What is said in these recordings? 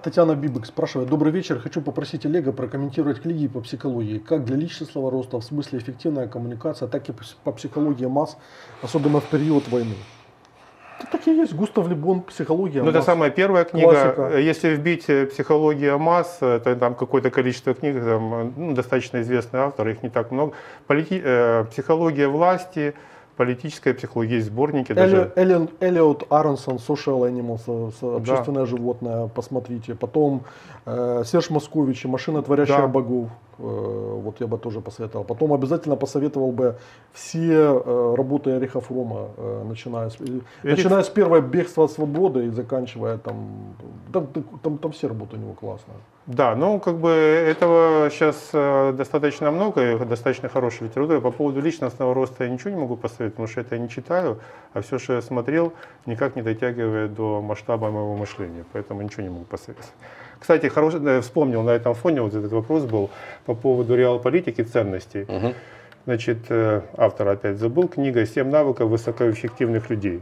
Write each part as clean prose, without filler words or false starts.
Татьяна Бибик спрашивает. Добрый вечер. Хочу попросить Олега прокомментировать книги по психологии. Как для личностного роста, в смысле эффективная коммуникация, так и по психологии масс, особенно в период войны. Это так и есть. Густав Лебон, «Психология масс». Это самая первая книга. Классика. Если вбить «Психология масс», то там какое-то количество книг, там, ну, достаточно известные авторы, их не так много. «Психология власти», политическая психология, есть сборники. Эллиот Аронсон, Social Animals, общественное животное, посмотрите. Потом Серж Московичи, машина, творящая богов. Вот я бы тоже посоветовал. Потом обязательно посоветовал бы все работы Эриха Фромма, начиная с первой «Бегства от свободы» и заканчивая там все работы у него классные. Да, ну как бы этого сейчас достаточно много, и достаточно хорошая литература. По поводу личностного роста я ничего не могу посоветовать, потому что это я не читаю, а все, что я смотрел, никак не дотягивает до масштаба моего мышления, поэтому ничего не могу посоветовать. Кстати, вспомнил на этом фоне, вот этот вопрос был по поводу реалполитики ценностей. Значит, автор опять забыл, книга «7 навыков высокоэффективных людей».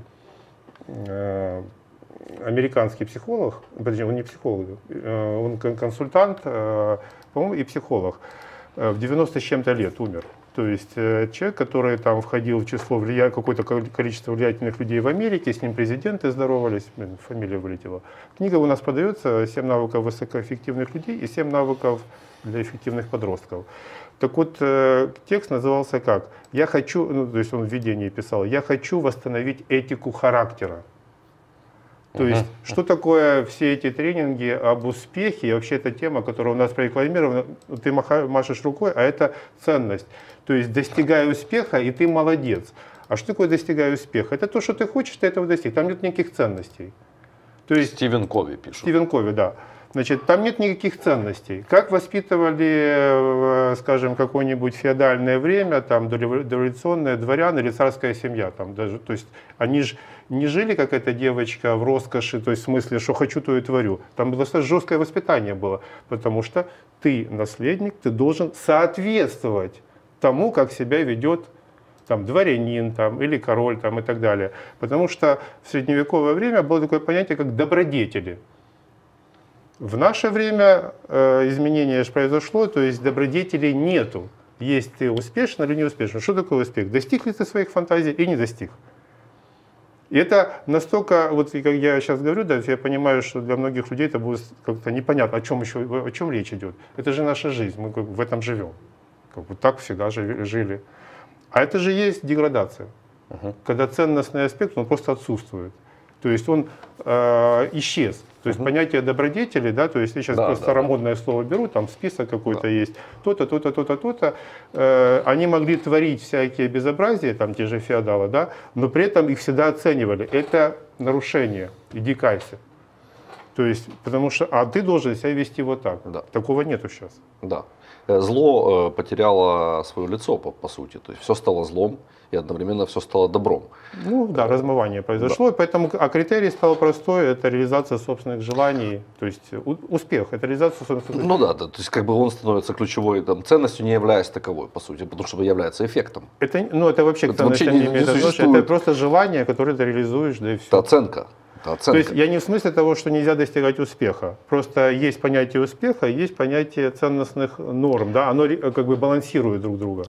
Американский психолог, подожди, он не психолог, он консультант, по-моему, и психолог. В 90 с чем-то лет умер. То есть человек, который там входил в число какое-то количество влиятельных людей в Америке, с ним президенты здоровались, фамилия вылетела. Книга у нас продается «7 навыков высокоэффективных людей» и «7 навыков для эффективных подростков». Так вот, текст назывался как? «Я хочу», ну, то есть он в введении писал, «Я хочу восстановить этику характера». То есть, что такое все эти тренинги об успехе, и вообще эта тема, которая у нас прорекламирована, ты машешь рукой, а это ценность. То есть, достигай успеха, и ты молодец. А что такое достигай успеха? Это то, что ты хочешь, ты этого достиг. Там нет никаких ценностей. То есть, Стивен Кови пишет. Стивен Кови, да. Значит, там нет никаких ценностей. Как воспитывали, скажем, какое-нибудь феодальное время, там, дореволюционные дворяне или царская семья. Там даже, то есть, они же не жили, как эта девочка, в роскоши, то есть в смысле, что хочу, то и творю. Там достаточно жесткое воспитание было, потому что ты наследник, ты должен соответствовать тому, как себя ведет там дворянин там, или король там, и так далее. Потому что в средневековое время было такое понятие, как добродетели. В наше время изменение же произошло, то есть добродетелей нету. Есть ты успешен или не успешен. Что такое успех? Достиг ли ты своих фантазий и не достиг? И это настолько, вот как я сейчас говорю, да, я понимаю, что для многих людей это будет как-то непонятно, о чем речь идет. Это же наша жизнь, мы в этом живем. Как бы так всегда жили. А это же есть деградация, когда ценностный аспект, он просто отсутствует. То есть он исчез. То есть понятие добродетели, да, то есть я сейчас просто старомодное слово беру, там список какой-то есть, то-то, то-то, то-то, то-то. Они могли творить всякие безобразия, там те же феодалы, да, но при этом их всегда оценивали. Это нарушение, иди кайся. То есть, потому что, а ты должен себя вести вот так. Да. Такого нету сейчас. Да. Зло потеряло свое лицо, по сути. То есть все стало злом и одновременно все стало добром. Ну да, размывание произошло. Да. Поэтому, а критерий стал простой, это реализация собственных желаний. То есть успех, это реализация собственных желаний. Ну да, то есть как бы он становится ключевой там, ценностью, не являясь таковой, по сути, потому что является эффектом. Это, ну, это вообще, это вообще не имеет отношения. Это просто желание, которое ты реализуешь, да и все. Это оценка. То есть я не в смысле того, что нельзя достигать успеха. Просто есть понятие успеха, есть понятие ценностных норм. Да? Оно как бы балансирует друг друга.